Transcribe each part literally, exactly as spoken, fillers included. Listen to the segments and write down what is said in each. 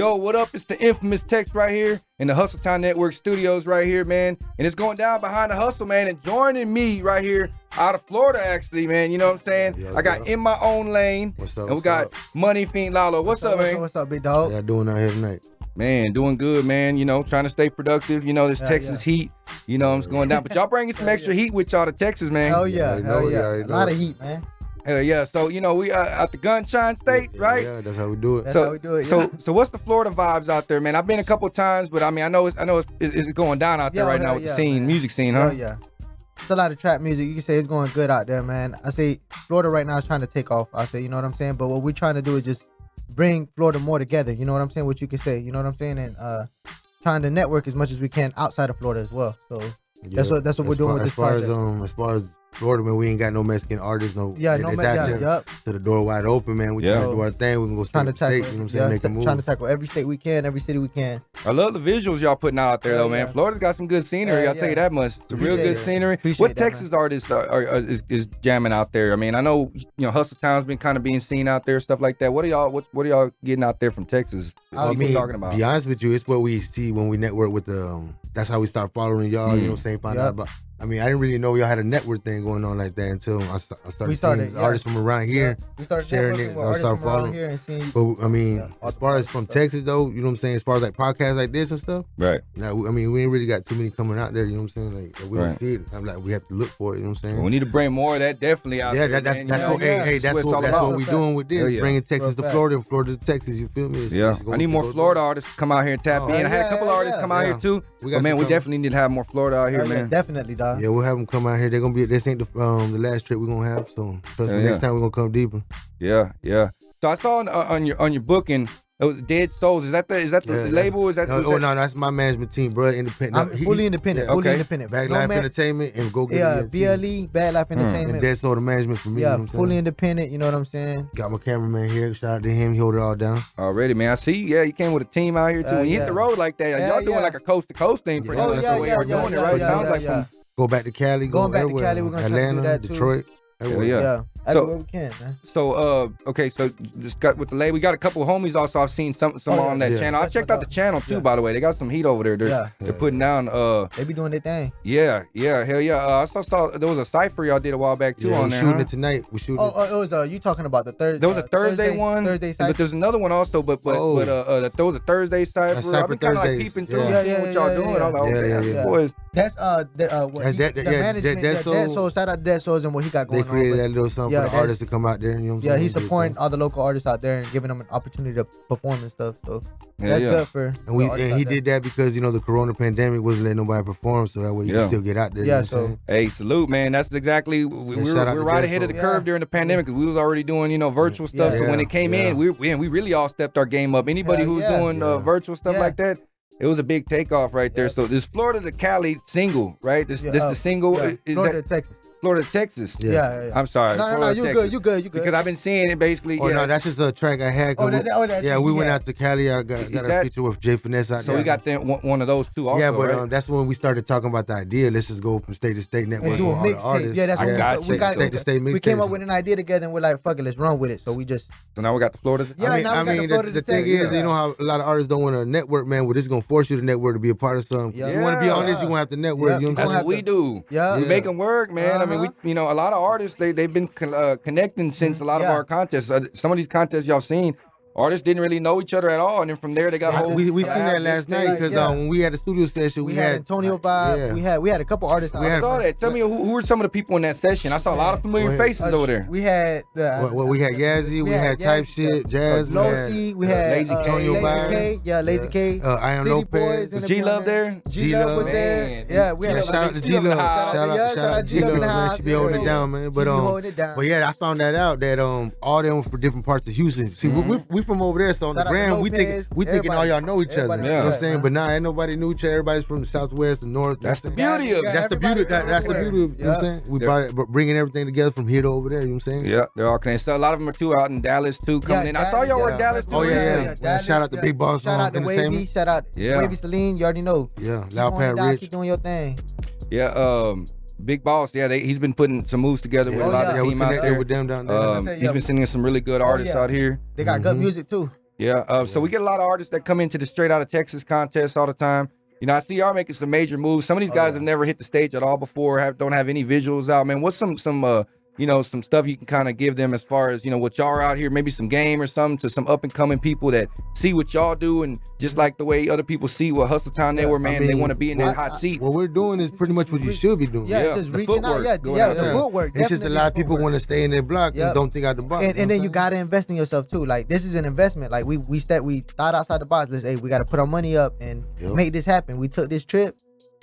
Yo, what up? It's the Infamous Tex right here in the Hustle Town Network studios right here, man. And it's going down behind the hustle, man. And joining me right here out of Florida, actually, man. You know what I'm saying? Yeah, I got yeah. In My Own Lane. What's up? And we got MoneyFeen Lalo. What's, what's up, up, man? What's up, big dog? Y'all doing out here tonight? Man, doing good, man. You know, trying to stay productive. You know, this yeah, Texas yeah. heat. You know, I'm just going down. But y'all bringing some extra heat with y'all to Texas, man. Oh yeah, yeah, hell yeah. yeah. A lot of heat, man. Hell yeah. So, you know, we are at the Gunshine State, yeah, right? Yeah, that's how we do it. That's so, how we do it, yeah. So, so what's the Florida vibes out there, man? I've been a couple of times, but I mean, I know it's, I know it's, it's going down out there yeah, right now with yeah, the scene, man. music scene, huh? Hell yeah. It's a lot of trap music. You can say it's going good out there, man. I say Florida right now is trying to take off. I say, you know what I'm saying? But what we're trying to do is just bring Florida more together. You know what I'm saying? What you can say, you know what I'm saying? And uh, trying to network as much as we can outside of Florida as well. So yeah. that's what that's what as we're doing far, with this as far project. As, um, as far as Florida, man, we ain't got no Mexican artists, no yeah, no Mexican. Yep. To the door wide open, man. We yeah. trying to do our thing. We can go straight to tackle, state. You know what I'm saying? Yeah, Make a move. Trying to tackle every state we can, every city we can. I love the visuals y'all putting out there, yeah, though, man. Yeah. Florida's got some good scenery. Yeah, I'll yeah. tell you that much. It's a real good it. scenery. Appreciate what that, Texas artist are, are, are, is, is jamming out there? I mean, I know you know Hustle Town's been kind of being seen out there, stuff like that. What are y'all? What What are y'all getting out there from Texas? What I mean, you talking about? Be honest with you, it's what we see when we network with the. Um, that's how we start following y'all. Mm. You know what I'm saying? Find yep. out about. I mean, I didn't really know y'all had a network thing going on like that until I, st I started, started seeing yeah. artists from around here yeah. we started sharing it. I started following. Here and seeing, but I mean, yeah, as far as from stuff. Texas though, you know what I'm saying? As far as like podcasts like this and stuff, right? Now, I mean, we ain't really got too many coming out there. You know what I'm saying? Like we right. don't see it. I'm like, we have to look for it. You know what I'm saying? Well, we need to bring more of that definitely out. Yeah, there, that, that's that's what. Hey, hey, that's what that's what we doing with this. Bringing Texas to Florida and Florida to Texas. You feel me? Yeah. I need more Florida artists to come out here and tap in. I had a couple artists come out here too. But man, we definitely need to have more Florida out here, man. Definitely, dog. Yeah, we'll have them come out here. They're gonna be. This ain't the um the last trip we're gonna have. So trust yeah, me, yeah. next time we're gonna come deeper. Yeah, yeah. So I saw on, uh, on your on your booking, it was Dead Souls. Is that the is that the yeah, label? Is that no? The, oh that? no, that's my management team, bro. Independent. I'm he, fully independent. Yeah, okay. Fully independent. Bad Life no, Entertainment and go get yeah. B L E Bad Life Entertainment. Mm. And Dead Souls the management for me. Yeah, you know fully independent. You know what I'm saying? Got my cameraman here. Shout out to him. He hold it all down. Already, man. I see. Yeah, you came with a team out here too. Uh, when you yeah. hit the road like that, y'all yeah, doing yeah. like a coast to coast thing. Yeah. Oh yeah, yeah, yeah. We're yeah, doing yeah, it right. Yeah, sounds yeah, like yeah. from go back to Cali. Going back to Cali, we're gonna try to do that too. Detroit. Everywhere. Yeah, yeah. Everywhere so, we can, man. So, uh, okay, so just got with the label. We got a couple of homies also. I've seen some, some oh, yeah, on that yeah. channel. I That's checked out the channel too, yeah. by the way. They got some heat over there. They're, yeah. they're yeah. putting down. Uh, they be doing their thing. Yeah, yeah, hell yeah. Uh, I saw, saw there was a cipher y'all did a while back too yeah, on there. We shooting huh? it tonight. We shooting. Oh, oh, it was. Uh, you talking about the third? There was a Thursday, Thursday one. Thursday cipher. But there's another one also. But but oh. but uh, uh, there was a Thursday cipher. I've been kind of like peeping through and seeing what y'all doing. I'm like, okay, boys. That's uh, the, uh, what he, that, the yeah, management, Dead Souls. Soul, shout out to Dead Souls and what he got going on. They created on, that little something yeah, for the artists to come out there. You know what I'm yeah, saying? He's supporting all the local artists out there and giving them an opportunity to perform and stuff. So yeah, that's yeah. good for. And we and he did that because you know the Corona pandemic wasn't letting nobody perform, so that way you yeah. can still get out there. Yeah, you know so saying? Hey, salute, man. That's exactly we, we were, we were right ahead Soul. of the yeah. curve during the pandemic because we was already doing you know virtual yeah. stuff. Yeah. So yeah. when it came yeah. in, we we really all stepped our game up. Anybody who was doing virtual stuff like that. It was a big takeoff right there. Yep. So this Florida to Cali single, right? This yeah, this uh, the single yeah. is Florida to Texas. Florida to Texas. Yeah. yeah, yeah. I'm sorry. No, no, Florida, no. You Texas. good? You good? You good? Because I've been seeing it basically. Oh yeah. no, that's just a track I had. Oh, that, that, oh that's yeah. We yeah. went out to Cali. I got, got a feature with Jay Finesse out so there. So we got that one, one of those two. Also, yeah, but right? um, that's when we started talking about the idea. Let's just go from state to state network. Do a mix tape. Yeah, that's I what got we got. State to state mix. We came up with an idea together, and we're like, "Fuck it, let's run with it." So we just. So now we got the Florida. Yeah, now we got the Florida. The thing is, you know how a lot of artists don't want to network, man. With this going. Force you to network to be a part of something. Yeah. You want to be on this, you want to have to network. Yep. You That's what we to... do. Yeah. We make them work, man. Uh-huh. I mean, we, you know, a lot of artists, they, they've been uh, connecting since a lot yeah. of our contests. Uh, some of these contests y'all seen, artists didn't really know each other at all. And then from there, they got yeah. whole... We, we seen that last night because yeah. um, when we had a studio session, we, we had... Antonio Vibe. Yeah. We had we had a couple artists. We I had, saw that. Tell me, who, who were some of the people in that session? I saw a lot of familiar faces uh, over there. We had... Uh, what, what, we had Yazi. We had Type Shit. Jazz. Lossi. We had Lazy K. Yeah, Lazy K. I Am Lopez. Was G Love there? G Love was there. Yeah, we had... Shout out to G Love. Shout out to G Love in the house. She be holding it down, man. But yeah, I found that out that all them from different parts of Houston. See, we from over there, so on the ground, we think we thinking all y'all know each other. Yeah. You know what I'm saying? But nah, ain't nobody knew each other. Everybody's from the Southwest and North. That's the beauty of it. That's the beauty. That's the beauty of it. You know what I'm saying? We brought bringing everything together from here to over there. You know what I'm saying? Yeah, they're all connected. So a lot of them are too out in Dallas too coming in. I saw y'all were in Dallas too. Oh yeah, shout out to Big Boss Entertainment. Shout out to Wavy. Shout out Wavy Celine. You already know. Yeah, Loud Rich. Keep doing your thing. Yeah. Um. Big Boss, yeah, they, he's been putting some moves together with oh, a lot yeah. of the yeah, team out there. With them down there. Um, he's been sending some really good artists oh, yeah. out here. They got mm-hmm. good music too. Yeah. Uh, yeah. So we get a lot of artists that come into the Straight Out of Texas contest all the time. You know, I see y'all making some major moves. Some of these guys oh, yeah. have never hit the stage at all before, have, don't have any visuals out. Man, what's some, some uh, you know, some stuff you can kind of give them as far as, you know, what y'all are out here, maybe some game or something to some up-and-coming people that see what y'all do and just like the way other people see what Hustle Town Network, man, I mean, they want to be in that hot seat. What we're doing is pretty much what you should be doing. Yeah, yeah. It's just the reaching footwork, out. Yeah, yeah, out the footwork. It's just a lot of people want to stay in their block yep. and don't think out the box. And, and then you got to invest in yourself, too. Like, this is an investment. Like, we we step, we thought outside the box. Let's, hey, we got to put our money up and yep. make this happen. We took this trip.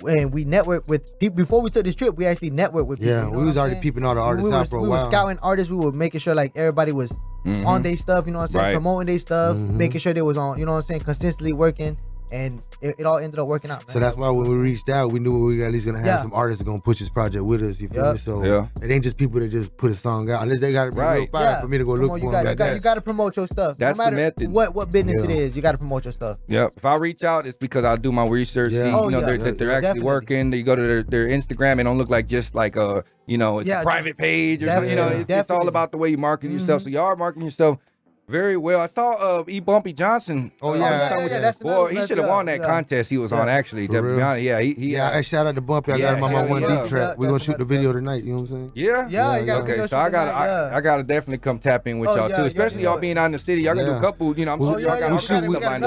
And we networked with people before we took this trip. We actually networked with people. Yeah, you know we was already saying? peeping all the artists we out was, for a we while. We were scouting artists. We were making sure like everybody was mm-hmm. on their stuff. You know what I'm saying? Right. Promoting their stuff, mm-hmm. making sure they was on. You know what I'm saying? Consistently working, and it, it all ended up working out. Man. So that's why when we reached out, we knew we were at least gonna have yeah. some artists that gonna push this project with us. You feel yep. me? So yeah. it ain't just people that just put a song out unless they got to be real fire yeah. for me to go Come look on, for you them. Got, like you, got, you got to promote your stuff. That's no matter the method. What what business yeah. it is, you got to promote your stuff. Yep. If I reach out, it's because I do my research. Yeah. See, oh, you know, yeah. they're, they're, they're actually Definitely. working. They go to their, their Instagram and don't look like just like a you know it's yeah. a private page or Definitely. something. You know, it's, it's all about the way you market mm-hmm. yourself. So y'all are marketing yourself. Very well. I saw uh, E. Bumpy Johnson. Oh yeah, yeah, yeah, yeah that's boy, he should have won that yeah. contest. He was yeah. on actually. To be honest. Yeah, he, he yeah. Uh, I shout out to Bumpy. I yeah, got him on my yeah, one yeah, deep track. Yeah, We're gonna shoot the video yeah. tonight. You know what I'm saying? Yeah, yeah. yeah, yeah. Okay, so I gotta, I, I gotta definitely come tap in with oh, y'all yeah, too, especially yeah, y'all yeah. being out in the city. Y'all yeah. gonna do a couple. You know, I'm oh, yeah, yeah, yeah,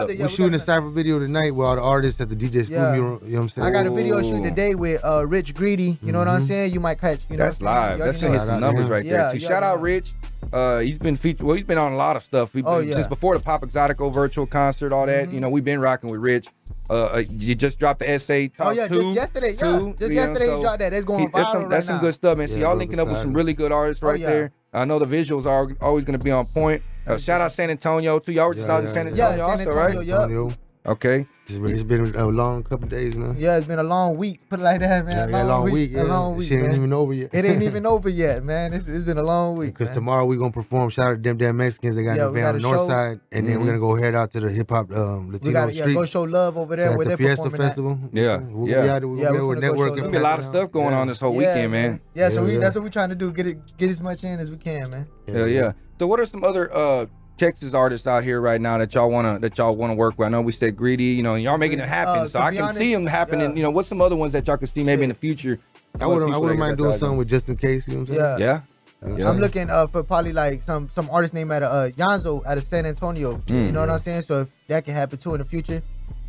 we We're shooting a cypher video tonight with all the artists at the D J School. You know what I'm saying? I got a video shoot today with Rich Greedy. You know what I'm saying? You might catch. That's live. That's gonna hit some numbers right there. Shout out Rich. Uh, he's been featured. Well, he's been on a lot of stuff we've been, oh, yeah. since before the Pop Exotico virtual concert, all that. Mm-hmm. You know, we've been rocking with Rich. Uh, you just dropped the essay. Oh yeah, two, just yesterday. Yeah, two, just yesterday know, so he dropped that. That's going he, viral that's some, right that's now. some good stuff, man. Yeah, see, y'all linking up with some really good artists right oh, yeah. there. I know the visuals are always going to be on point. Uh, shout out San Antonio too. Y'all were just yeah, out in San Antonio, yeah, also, San Antonio, right? Antonio. Okay. It's been a long couple of days now. Yeah, it's been a long week. Put it like that, man. Yeah, a long, long week. week yeah. A long week. Shit ain't man. even over yet. It ain't even over yet, man. It's, it's been a long week. Because tomorrow we're going to perform. Shout out to them damn Mexicans. They got yeah, an event on the north show. side. And mm-hmm. then we're going to go head out to the hip hop um, Latino we gotta, street. Yeah, go show love over there. So where the Fiesta Festival. At. Yeah. We'll yeah. be out there. We'll yeah, we're networking. There's be a lot of stuff going yeah. on this whole yeah, weekend, man. man. Yeah, yeah, so we, yeah. that's what we're trying to do. Get it, get as much in as we can, man. Hell yeah. So what are some other... uh? Texas artists out here right now that y'all wanna that y'all wanna work with? I know we said Greedy, you know, y'all making it happen, uh, so I can honest, see them happening. Yeah. You know, what's some other ones that y'all can see maybe yeah. in the future? I wouldn't, I wouldn't mind doing something with Just In Case. You know what I'm saying? Yeah, yeah. yeah. I'm looking uh, for probably like some some artist named out of uh, Yanzo out of San Antonio. Mm-hmm. You know what I'm saying? So if that can happen too in the future,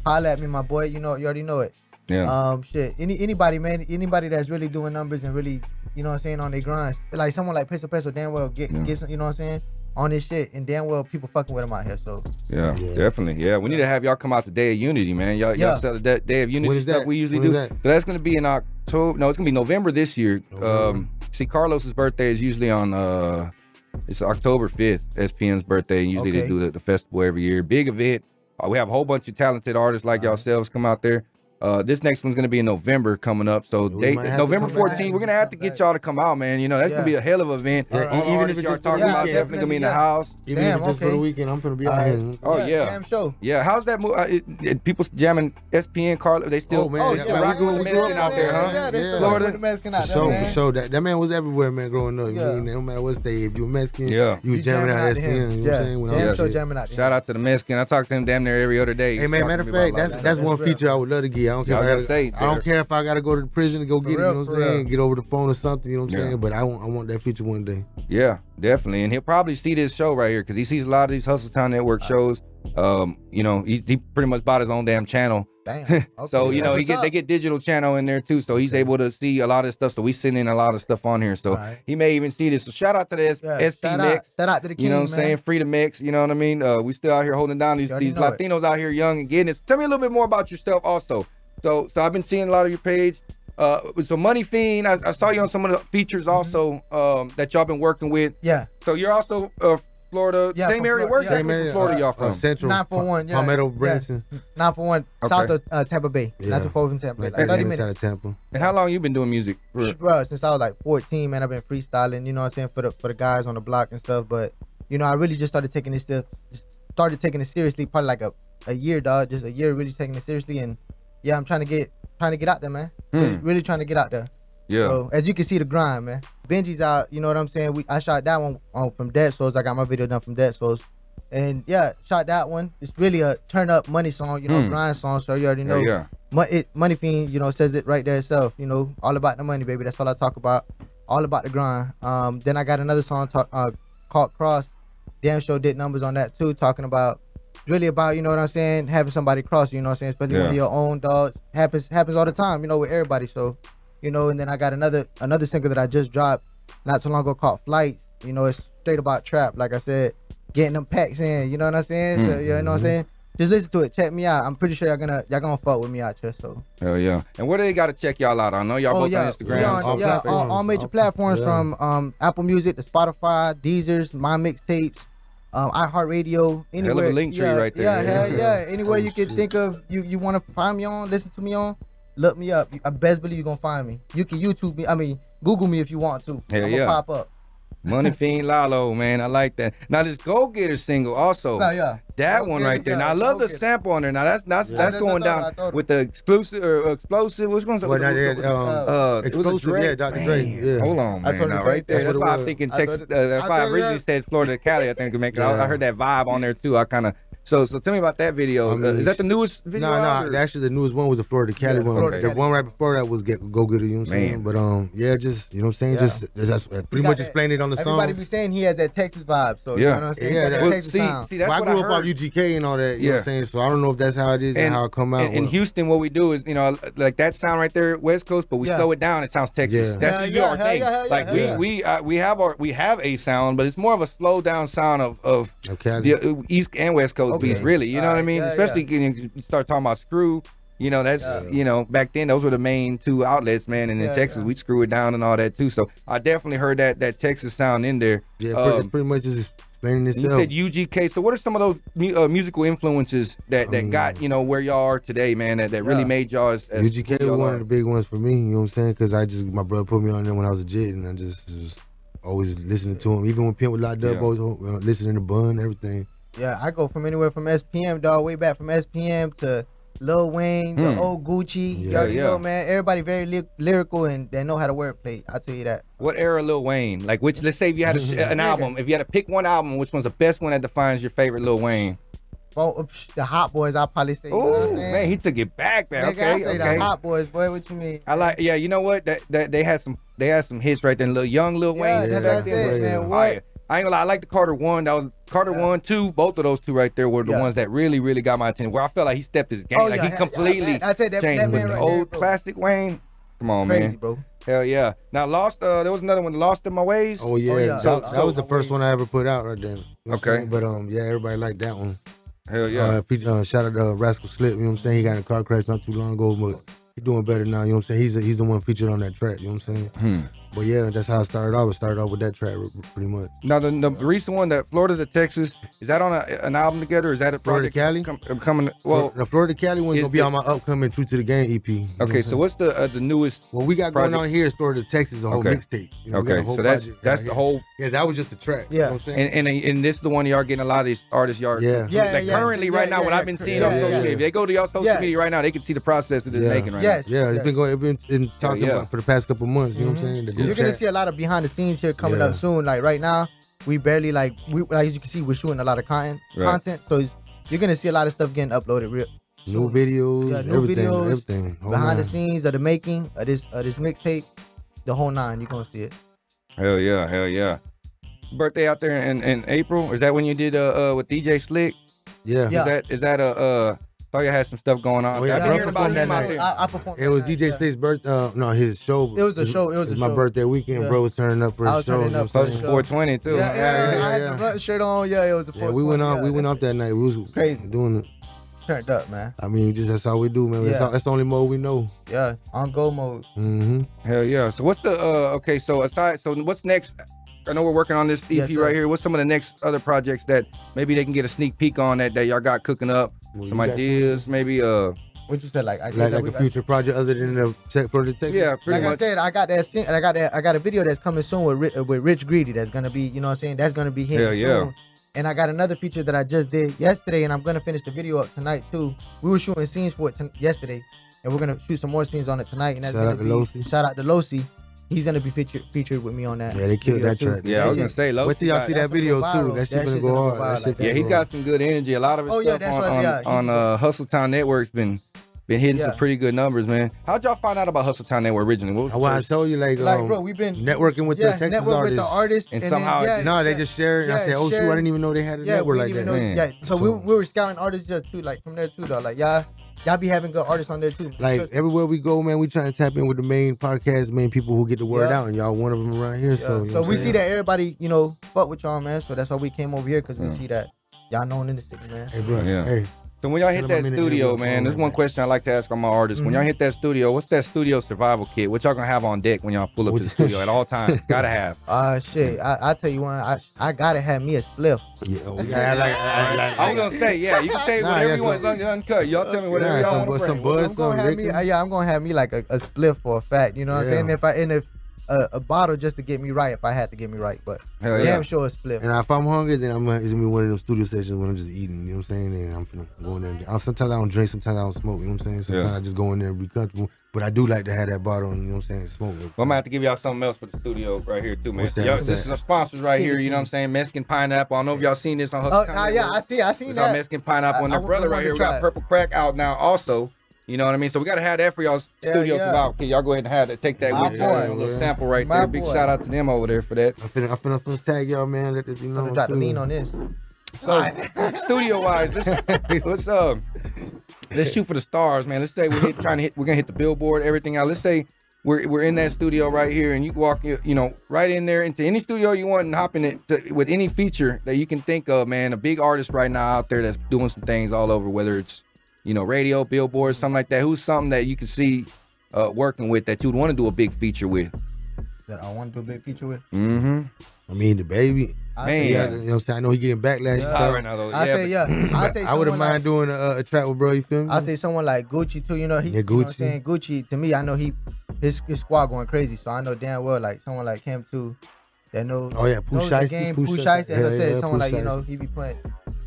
holla at me, my boy. You know, you already know it. Yeah. Um, shit. Any anybody, man, anybody that's really doing numbers and really, you know what I'm saying, on their grinds, like someone like Peso Peso, damn well get yeah. get some, you know what I'm saying, on this shit, and damn well people fucking with them out here. So yeah, yeah. definitely. Yeah, we need to have y'all come out the Day of Unity, man. Y'all yeah. sell the Day of Unity what is stuff that? we usually what do. That? So that's gonna be in October. No, it's gonna be November this year. November. Um, see, Carlos's birthday is usually on uh, it's October fifth. S P M's birthday. Usually okay. they do the, the festival every year. Big event. Uh, we have a whole bunch of talented artists like yourselves come out there. Uh, this next one's gonna be in November coming up. So they, November fourteenth, we're gonna have to get y'all to come out, man. You know that's yeah. gonna be a hell of an event. Yeah. All even all if y'all talking about, yeah, definitely gonna be in yeah. the house. Even damn, if just okay. for the weekend, I'm gonna be out here. Oh yeah, yeah. Damn show. Yeah, how's that move? Uh, it, it, people jamming S P N, Carla. They still oh, man, oh, yeah, yeah, rocking with the Mexican out there, huh? Yeah, they still rocking with the Mexican out there. So, so that that man was everywhere, man. Growing up, no matter what state, if you were Mexican, yeah, you jamming out S P N. Yeah, so jamming out. Shout out to the Mexican. I talk to them damn near every other day. Hey man, matter of fact, that's that's one feature I would love to get. I don't care. I, gotta, say I don't care if I gotta go to the prison to go get real, it. You know what I'm saying? Real. Get over the phone or something. You know what I'm yeah. saying? But I want, I want that feature one day. Yeah, definitely. And he'll probably see this show right here because he sees a lot of these Hustle Town Network shows. Um, you know, he, he pretty much bought his own damn channel. Damn. Okay. So you yeah. know, he get, they get digital channel in there too. So he's okay. able to see a lot of stuff. So we send in a lot of stuff on here. So right. he may even see this. So shout out to the S P yeah, shout Mix. Out, shout out to the King, you know what I'm saying? Free to Mix. You know what I mean? Uh, we still out here holding down these these Latinos it. out here, young and getting it. Tell me a little bit more about yourself, also. So so I've been seeing a lot of your page. Uh, so MoneyFeen, I, I saw you on some of the features also um, that y'all been working with. Yeah. So you're also uh, Florida, yeah, same area. Where's same area? Florida, y'all from? Uh, Central. Nine four one. Yeah. Palmetto Branson. Yeah. Nine four one. Okay. South of uh, Tampa Bay. Yeah. Not too far from Tampa Bay. Like Thirty minutes out of Tampa. And how long you been doing music? Bro, since I was like fourteen, man. I've been freestyling. You know what I'm saying, for the for the guys on the block and stuff. But you know, I really just started taking this stuff, started taking it seriously. Probably like a a year, dog. Just a year really taking it seriously. And yeah, I'm trying to get trying to get out there, man. Hmm. Really, really trying to get out there. Yeah. So as you can see, the grind, man. Benji's out. You know what I'm saying? We I shot that one on, from Dead Souls. I got my video done from Dead Souls. And yeah, shot that one. It's really a turn up money song, you know, mm. grind song. So you already know. Yeah, yeah. It, Money Fiend, you know, says it right there itself. You know, all about the money, baby. That's all I talk about. All about the grind. Um, then I got another song talk, uh, called Cross. Damn show did numbers on that too, talking about really about, you know what I'm saying, having somebody cross, you know what I'm saying, especially yeah. when your own dogs. Happens happens all the time, you know, with everybody. So, you know, and then I got another another single that I just dropped not too long ago called Flights. You know, it's straight about trap, like I said. Getting them packs in, you know what I'm saying? Mm-hmm. So, you know what I'm saying? Just listen to it. Check me out. I'm pretty sure y'all gonna y'all gonna fuck with me out here. So hell yeah. And where do they gotta check y'all out? I know y'all oh, both yeah. on Instagram. On, all, yeah, all, all major all platforms yeah. from um Apple Music to Spotify, Deezers, My Mixtapes, um iHeartRadio, anywhere. Hell of a link tree yeah, right there. Yeah, yeah, hell yeah. yeah. Anywhere oh, you can shit. think of you you wanna find me on, listen to me on. Look me up. I best believe you're gonna find me. You can YouTube me. I mean, Google me if you want to. Hell I'm yeah. gonna pop up. MoneyFeen Lalo, man, I like that. Now this Go Getter single also, no, yeah. that go one right it, there. Yeah. Now I love go the sample on there. Now that's that's yeah. that's going down with the exclusive or explosive. What's going on? Well, that is, um, uh, explosive, yeah, Doctor Dre. Yeah. Hold on, man. I told now, right there. That's, that's why I'm thinking Texas. Uh, that's why I originally said Florida, Cali. I think to make it. Yeah. I heard that vibe on there too. I kind of. So, so tell me about that video. I mean, uh, is that the newest video? No, nah, no. Nah, actually, the newest one was the Florida Cali yeah, one. Florida the Cali. One right before that was Get, Go Getter. You know what I'm saying? But um, yeah, just you know what I'm saying. Yeah. Just that's pretty much explain it on the everybody song. Everybody be saying he has that Texas vibe. So yeah, you know what I'm saying. Yeah, that, well, Texas see, sound. see, that's well, what I grew I up on U G K and all that. You yeah. know what I'm saying. So I don't know if that's how it is and, and how it come out. In well. Houston, what we do is you know like that sound right there, West Coast, but we yeah. slow it down. It sounds Texas. Yeah. That's New York thing. Like we we we have our we have a sound, but it's more of a slow down sound of of East and West Coast. Okay. Beats really, you know right. what I mean? Yeah, Especially yeah. when you start talking about Screw, you know, that's, yeah. you know, back then those were the main two outlets, man. And in yeah, Texas, yeah. we'd screw it down and all that too. So I definitely heard that that Texas sound in there. Yeah, um, it's pretty much just explaining itself. You said U G K. So what are some of those uh, musical influences that, that I mean, got, you know, where y'all are today, man, that, that yeah. really made y'all as, as U G K was one of the big ones for me, you know what I'm saying? Because I just, my brother put me on there when I was a kid and I just was always listening to him. Even when Pimp was locked up, yeah. I was uh, listening to Bun, everything. Yeah, I go from anywhere from S P M, dog, way back from S P M to Lil Wayne, mm. the old Gucci. Yeah, you already yeah. know, man. Everybody very ly lyrical and they know how to wordplay. I'll tell you that. What era Lil Wayne? Like, which, let's say if you had a, an album, if you had to pick one album, which one's the best one that defines your favorite Lil Wayne? Well, the Hot Boys, I'll probably say. Oh, you know man, he took it back, man. Nigga, okay, I say okay. the Hot Boys, boy, what you mean? I like, yeah, you know what? That, that They had some they had some hits right there. Lil Young, Lil Wayne. Yeah, that's what I said, man. What? I ain't gonna lie, I like the Carter one. That was Carter yeah. one, two. Both of those two right there were the yeah. ones that really, really got my attention. Where I felt like he stepped his game, oh, like yeah, he completely yeah, I said that, changed. That man right the old there, classic Wayne, come on, crazy, man, bro. Hell yeah. Now Lost. Uh, there was another one, Lost in My Ways. Oh yeah, oh, yeah. So, that, that was the first one I ever put out right there. You know okay, but um, yeah, everybody liked that one. Hell yeah. Uh, uh, shout out to uh, Rascal Slip. You know what I'm saying? He got in a car crash not too long ago, but he's doing better now. You know what I'm saying? He's a, he's the one featured on that track. You know what I'm saying? Hmm. But yeah, that's how I started off. I started off with that track pretty much. Now the, the recent one, that Florida to Texas, is that on a, an album together? Or is that a project? Florida Cali? Com, coming, well, the, the Florida Cali one's gonna the, be on my upcoming True to the Game E P. Okay, so what's the uh, the newest? Well, we got project? going on here is Florida to Texas, a whole okay. mixtape. You know, okay, whole so that's that's the here. whole. Yeah, that was just the track. Yeah, you know what I'm saying? And, and and this is the one y'all getting a lot of these artists y'all. Yeah, yeah, like yeah, currently yeah, right yeah, now, yeah, what yeah, I've been seeing yeah, on yeah, social yeah. media, if they go to y'all social yeah. media right now, they can see the process that they're making right now. Yeah, it's been going, it's been talking about for the past couple months. You know what I'm saying? You're gonna see a lot of behind the scenes here coming yeah. up soon. Like right now, we barely like we like as you can see we're shooting a lot of content. Right. Content, so you're gonna see a lot of stuff getting uploaded. Real new videos, yeah, new everything, videos, everything. Whole behind nine. the scenes of the making of this of this mixtape, the whole nine. You're gonna see it. Hell yeah, hell yeah. Birthday out there in in April. Is that when you did uh, uh with D J Slick? Yeah. yeah. Is that is that a uh? Thought you had some stuff going on. Oh, yeah, I've been hearing about that night. I, I performed It was night, D J yeah. Slick's birthday. Uh, no, his show. It was a show. It was, it was a my show. birthday weekend. Yeah. Bro was turning up for his show. Up for the show. four twenty too. Yeah, yeah, yeah, yeah, yeah. I had the front shirt on. Yeah, it was the four twenty. Yeah, we went out. Yeah, we went out that night. We was crazy doing it. Turned up, man. I mean, just that's how we do, man. Yeah. That's, all, that's the only mode we know. Yeah, on go mode. Mm-hmm. Hell yeah. So what's the uh? Okay, so aside, so what's next? I know we're working on this E P yeah, sure. right here. What's some of the next other projects that maybe they can get a sneak peek on that that y'all got cooking up? Well, some ideas, some... maybe. Uh, what you said, like, I like, like a future I... project other than the tech for the tech. Yeah, pretty like much. I said, I got that. Sing I got that. I got a video that's coming soon with with Rich Greedy. That's gonna be, you know, what I'm saying, that's gonna be here yeah, soon. Yeah. And I got another feature that I just did yesterday, and I'm gonna finish the video up tonight too. We were shooting scenes for it yesterday, and we're gonna shoot some more scenes on it tonight. And that's shout gonna out to be Lossi. shout out to Lossi. He's gonna be featured featured with me on that. Yeah, they killed that track. Yeah, I was gonna say, wait till y'all see that video too. That shit gonna go hard. Yeah, he got some good energy. A lot of his stuff on on uh Hustle Town Network's been been hitting some pretty good numbers, man. How'd y'all find out about Hustle Town Network originally? What was well, I told you, like, like um, bro, we've been networking with yeah, the Texas network artists, with the artists, and, and somehow then, yeah, no, yeah, they just shared. Yeah, I said, oh shoot, I didn't even know they had a yeah, network like that. Know, yeah, so, so we we were scouting artists just too, like from there too, though, like y'all. Y'all be having good artists on there too. Like everywhere we go, man, we try to tap in with the main podcasts, main people who get the word yeah. out, and y'all one of them around here. Yeah. So, so we saying? see that everybody, you know, fuck with y'all, man. So that's why we came over here, because yeah. we see that y'all known in the city, man. Hey, bro. Yeah. Hey. So when y'all hit that studio, man, there's one question I like to ask on my artists. Mm-hmm. When y'all hit that studio, what's that studio survival kit? What y'all gonna have on deck when y'all pull up to the studio at all times? Gotta have. Uh, shit, I, I tell you one, I I gotta have me a spliff. Yeah, okay. yeah like, like, like, I was gonna say, yeah, you can say nah, whatever yeah, you want, it's uncut. Y'all tell me whatever nah, y'all want. Some buds, I'm gonna have me, yeah, I'm gonna have me like a, a spliff for a fact. You know what yeah. I'm saying? If I and if A, a bottle just to get me right, if I had to get me right, but Hell damn yeah. sure it's split. And if I'm hungry, then I'm it's gonna be one of those studio sessions when I'm just eating. You know what I'm saying? And I'm gonna go in there. And I, sometimes I don't drink, sometimes I don't smoke. You know what I'm saying? Sometimes yeah. I just go in there and be comfortable. But I do like to have that bottle and, you know what I'm saying, smoke. Well, I'm gonna have to give y'all something else for the studio right here too, man. What's that? What's this that? Is our sponsors right here. You know what I'm saying? Mexican pineapple. I don't know if y'all seen this on. Oh, uh, yeah, I see, I seen this that. Our Mexican pineapple and our brother right here. We got Purple Crack out now also. You know what I mean? So we gotta have that for y'all's yeah, studio yeah. survival. Okay, y'all go ahead and have that. Take that with you. A little sample right My there. Boy. Big shout out to them over there for that. I'm finna, I'm finna, finna tag y'all, man. Let this be known. I'm trying to lean on this. So studio wise, let's let's um let's shoot for the stars, man. Let's say we're hit, trying to hit. We're gonna hit the billboard, everything out. Let's say we're we're in that studio right here, and you walk, you know, right in there into any studio you want and hop in it to, with any feature that you can think of, man. A big artist right now out there that's doing some things all over, whether it's, you know, radio, billboards, something like that. Who's something that you can see uh, working with that you'd want to do a big feature with? That I want to do a big feature with? Mm-hmm. I mean, DaBaby. Man. Yeah, you know what I'm saying? I know he getting backlash. Yeah. Stuff. Right now, though. I yeah, say, yeah. I, say I wouldn't mind like, doing a, a track with bro, you feel me? I say someone like Gucci, too. You know, he, yeah, Gucci. You know what I'm saying? Gucci, to me, I know he his, his squad going crazy. So I know damn well, like, someone like him, too, that knows, oh, yeah, knows the game. Pusha T. As yeah, I said, yeah, someone like, you know, he be playing.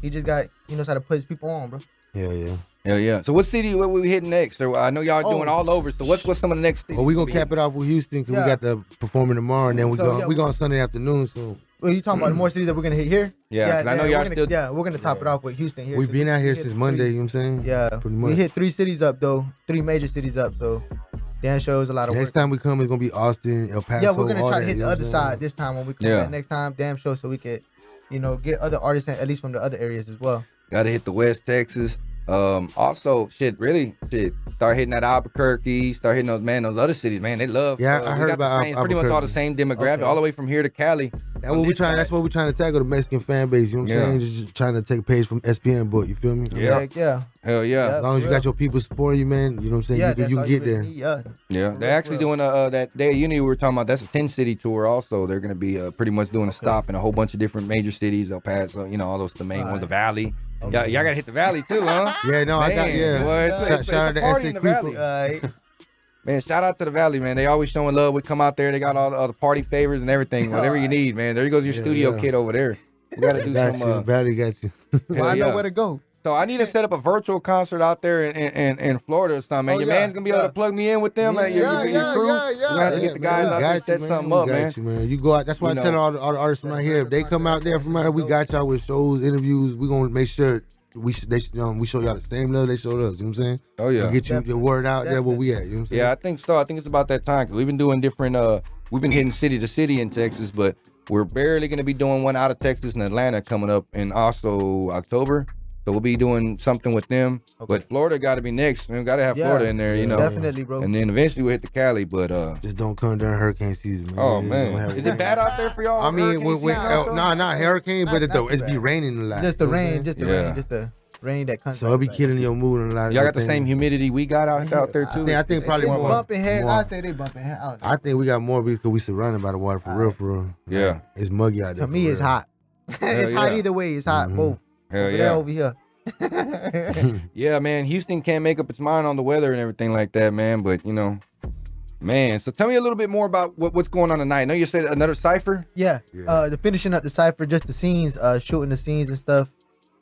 He just got, he knows how to put his people on, bro. Yeah, yeah. Hell yeah. So what city what we hitting next? Or I know y'all oh. doing all over. So what's what's some of the next cities? Well, we gonna cap it off with Houston because yeah. we got the performing tomorrow, and then we so, go yeah, we going Sunday afternoon. So well, you talking about the more cities that we're gonna hit here? Yeah, yeah, yeah I know y'all still yeah, we're gonna top yeah. it off with Houston here. We've so been out here since Monday, three. You know what I'm saying? Yeah. Pretty much. We hit three cities up though, three major cities up, so damn shows a lot of next work. Next time we come it's gonna be Austin, El Paso. Yeah, we're gonna try to hit the other side this time when we come yeah. next time, damn show, so we could, you know, get other artists at least from the other areas as well. Gotta hit the West Texas. Um, also, shit, really, shit, start hitting that Albuquerque, start hitting those, man, those other cities, man, they love. Yeah, uh, I heard about same, pretty much all the same demographic, okay. all the way from here to Cali. That's what we trying. That's what we trying to tackle the Mexican fan base. You know what I'm yeah. saying? Just, just trying to take a page from S P M book. You feel me? Yeah, yeah. yeah. Hell yeah. yeah. As long as you got your people supporting you, man. You know what I'm saying? Yeah, you, you can get there. Really, yeah. Yeah. They're actually doing a uh, that day of Unity we were talking about. That's a ten city tour. Also, they're gonna be uh, pretty much doing a stop in a whole bunch of different major cities. El Paso, you know, all those the main all ones, right. the Valley. Y'all gotta hit the Valley too, huh? Yeah, no, man, I got yeah. Boy, it's, yeah. It's, shout out to the Valley. Right. Man, shout out to the Valley, man. They always showing love. We come out there, they got all the, all the party favors and everything. Whatever you need, man. There you goes your yeah, studio yeah. kid over there. We gotta do got some. You. Uh, Valley got you. Well, I know yeah. where to go. So I need to set up a virtual concert out there in in, in Florida or something. Man, oh, your yeah, man's gonna be yeah. able to plug me in with them. Yeah, like your, yeah, your, your yeah, crew. Yeah, yeah. We're gonna have to yeah, get the guys out there, set something up, man. You, man. You go out. That's why you I tell all the, all the artists from out here. If they come out there from out here, we got y'all with shows, interviews. We gonna make sure we sh they sh um, we show y'all the same love they showed us. You know what I'm saying? Oh yeah. And get you your word out Definitely. there where we at. You know what I'm saying? Yeah, I think so. I think it's about that time because we've been doing different. Uh, we've been hitting city to city in Texas, but we're barely gonna be doing one out of Texas and Atlanta coming up in also October. So we'll be doing something with them, okay. but Florida got to be next. We got to have yeah, Florida in there, yeah, you know. Definitely, bro. And then eventually we will hit the Cali, but uh, just don't come during hurricane season. Man. Oh man, is it bad out there for y'all? I mean, when, when, uh, nah, nah, hurricane, not, but it though it's be raining a lot. Just the rain, just the yeah. rain, just the rain that comes. So it'll be right. killing your mood and a lot. Y'all got the same humidity we got out, out there too. I think, I think probably more. Bumping heads, I say they bumping heads out. I think we got more because we surrounded by the water for real, for real. Yeah, it's muggy out there. To me, it's hot. It's hot either way. It's hot both. Hell yeah. Over here. Yeah, man. Houston can't make up its mind on the weather and everything like that, man. But you know, man. So tell me a little bit more about what, what's going on tonight. I know you said another cipher. Yeah. yeah. Uh, the finishing up the cipher, just the scenes, uh, shooting the scenes and stuff.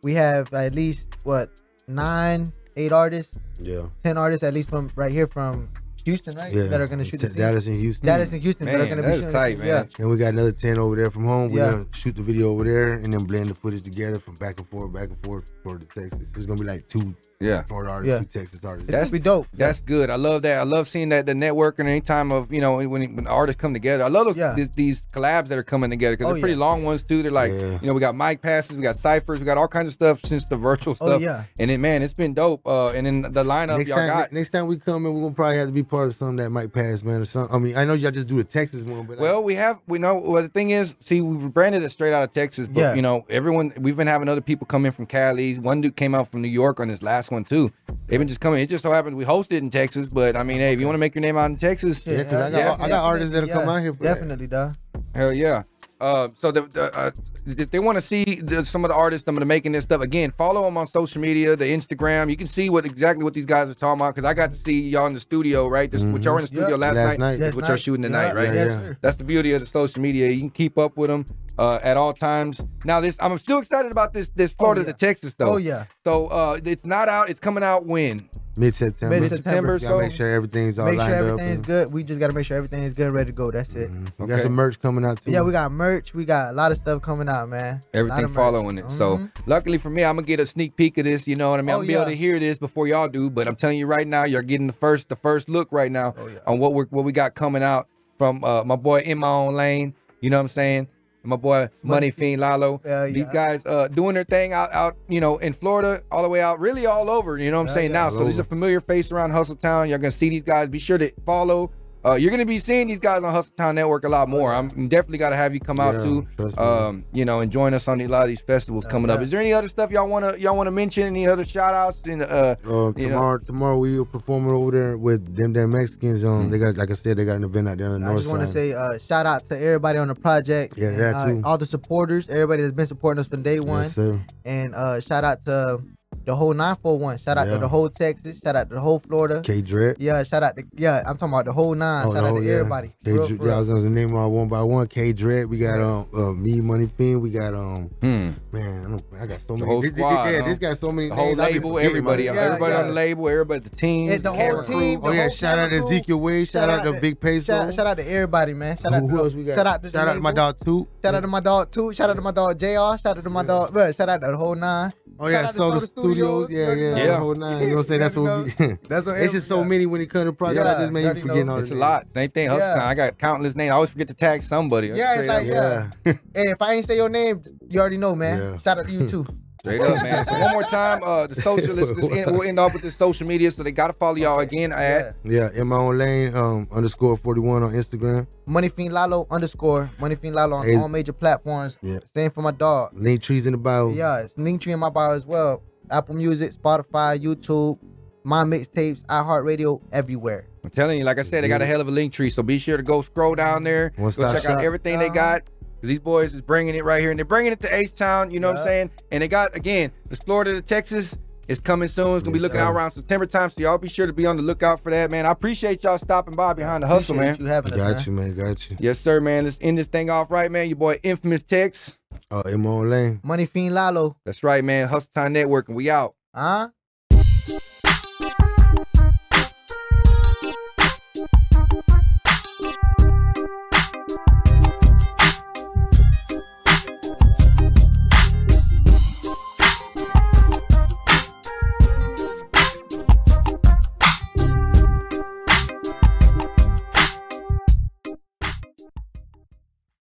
We have at least what nine, eight artists. Yeah. Ten artists at least from right here from Houston, right? Yeah. That are gonna shoot the scene. Dallas and Houston. Dallas and Houston man, that are gonna that be shooting. Tight, man. Yeah. And we got another ten over there from home. We're yeah. gonna shoot the video over there and then blend the footage together from back and forth, back and forth for the Texas. It's gonna be like two yeah. Florida artists, yeah. two Texas artists. That's be dope. That's yeah. good. I love that. I love seeing that the networking and any time of you know when, when artists come together. I love those, yeah. these, these collabs that are coming together because oh, they're pretty yeah. long ones too. They're like yeah. you know we got mic passes, we got ciphers, we got all kinds of stuff since the virtual stuff. Oh, yeah. And then man, it's been dope. Uh, and then the lineup y'all got. Next time we come in, we're gonna probably have to be part of something that might pass, man, or something. I mean, I know y'all just do a Texas one, but well, I... we have, we know, well, the thing is, see, we branded it straight out of Texas, but, yeah. you know, everyone, we've been having other people come in from Cali. One dude came out from New York on this last one, too. They've been just coming. It just so happens we hosted in Texas, but, I mean, hey, if you want to make your name out in Texas. Yeah, because yeah, I, got, I got artists that'll yeah, come out here for definitely, that. Definitely, duh. Hell yeah. Uh, so the, the, uh, if they want to see the, some of the artists I'm gonna making this stuff again, follow them on social media, the Instagram. You can see what exactly what these guys are talking about because I got to see y'all in the studio, right? This, mm-hmm. What y'all in the studio yep. last, last night, night. What y'all shooting tonight, yeah, right? Yeah, yeah. That's the beauty of the social media. You can keep up with them uh, at all times. Now this, I'm still excited about this this Florida oh, yeah. to Texas though. Oh yeah. So uh, it's not out. It's coming out when. Mid September. Mid September. So make sure everything's all lined up. Make sure everything's good. We just gotta make sure everything is good and ready to go. That's it. Mm-hmm. We okay. got some merch coming out too. Yeah, we got merch. We got a lot of stuff coming out, man. Everything following merch. It. Mm-hmm. So luckily for me, I'm gonna get a sneak peek of this. You know what I mean? Oh, I'm gonna yeah. be able to hear this before y'all do. But I'm telling you right now, you're getting the first the first look right now oh, yeah. on what we what we got coming out from uh, my boy In My Own Lane. You know what I'm saying? My boy MoneyFeen Lalo, yeah, yeah. these guys uh, doing their thing out, out, you know, in Florida, all the way out, really all over. You know what I'm yeah, saying yeah, now. So over. These are familiar face around Hustle Town. Y'all gonna see these guys. Be sure to follow. Uh, you're gonna be seeing these guys on Hustle Town Network a lot more. I'm definitely gotta have you come out yeah, too. Um, you know, and join us on a lot of these festivals That's coming right. up. Is there any other stuff y'all wanna y'all wanna mention? Any other shout outs? And uh, uh, tomorrow, know? tomorrow we will perform over there with them damn Mexicans. Um, mm-hmm. they got like I said, they got an event out there on the I north. I just wanna side. say uh, shout out to everybody on the project. Yeah, and, that too. Uh, all the supporters, everybody that's been supporting us from day one. Yes, sir. And uh, shout out to. The whole nine four one. Shout out yeah. to the whole Texas. Shout out to the whole Florida. K-Drett. Yeah, shout out to, yeah, I'm talking about the whole nine. Oh, shout out to yeah. everybody. K-Drett, yeah, I was going to name all one by one. K-Drett. We got um, uh, me, MoneyFeen. We got, um, hmm. man, I, don't, I got so the many. Whole this, squad, this, yeah, huh? this got so many the whole names. label, everybody. Yeah, everybody yeah. on the label, everybody, the team. Yeah, the, the whole team. The oh, yeah, shout out to Ezekiel, Wade. Shout, shout out to the, Big Peso. Shout, shout out to everybody, man. Shout out to who else we got? Shout out to my dog, Toot. Shout out to my dog, Toot. Shout out to my dog, J R. Shout out to my dog, shout out to the whole nine. Oh, yeah, so the Studios, yeah, yeah, yeah. Whole nine. You know what I'm saying? That's what we get. That's what it's just so many when it comes to project. Yeah, I just made you forget all It's a lot. Same thing. Hustle yeah. Time. I got countless names. I always forget to tag somebody. Yeah, it's like, yeah. yeah. Hey, if I ain't say your name, you already know, man. Yeah. Shout out to you too. Straight up, man. So one more time, uh, the social. Let's just end, we'll end off with the social media. So they gotta follow y'all again at yeah. yeah, In My Own Lane um, underscore forty one on Instagram. MoneyFeen Lalo underscore MoneyFeen Lalo on hey. all major platforms. Yeah. Same for my dog. Link trees in the bio. Yeah, it's link tree in my bio as well. Apple Music, Spotify, YouTube, my mixtapes, iHeartRadio, everywhere. I'm telling you, like I said, they got a hell of a link tree. So be sure to go scroll down there. One go check shop. out everything they got. Cause these boys is bringing it right here, and they're bringing it to Ace Town. You know yeah. what I'm saying? And they got again, this Florida to Texas is coming soon. It's gonna be looking out around September time, so y'all be sure to be on the lookout for that, man. I appreciate y'all stopping by behind the hustle, appreciate man. You having us, got man. you, man. Got you. Yes, sir, man. Let's end this thing off right, man. Your boy Infamous Tex. Uh, In My Own Lane. MoneyFeen Lalo. That's right, man. Hustle Town Network, and we out. Huh?